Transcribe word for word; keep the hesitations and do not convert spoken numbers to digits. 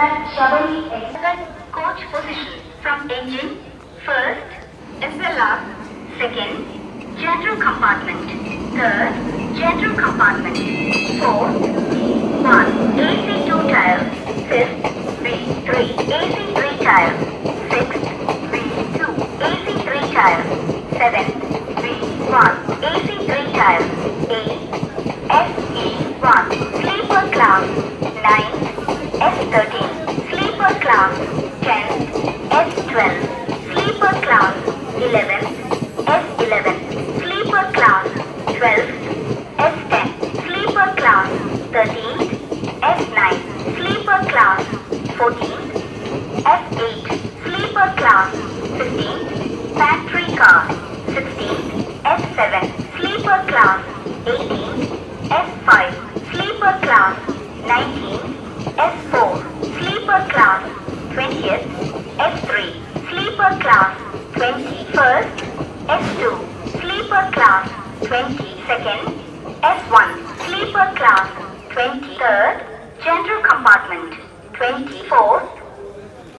that Shabani second coach position from engine, first, S L R, second, general compartment, third, general compartment, fourth, one, A C two tile, fifth, V three, A C three tile, sixth, V two, A C three tile, seventh, V one, A C three tile, eighth, S E one, sleeper class, ninth, S thirteen, sleeper class, tenth, S twelve, sleeper class, eleventh, S eleven, sleeper class, twelfth, S ten, sleeper class, thirteenth, S nine, sleeper class, fourteenth, S eight, sleeper class, fifteenth, factory car, sixteenth, S seven, sleeper class, eighteenth, S five, sleeper class, nineteenth, S four, sleeper class, twentieth, S three, sleeper class, twenty-first, S two, sleeper class, twenty-second, S one, sleeper class, twenty-third, general compartment, twenty-fourth,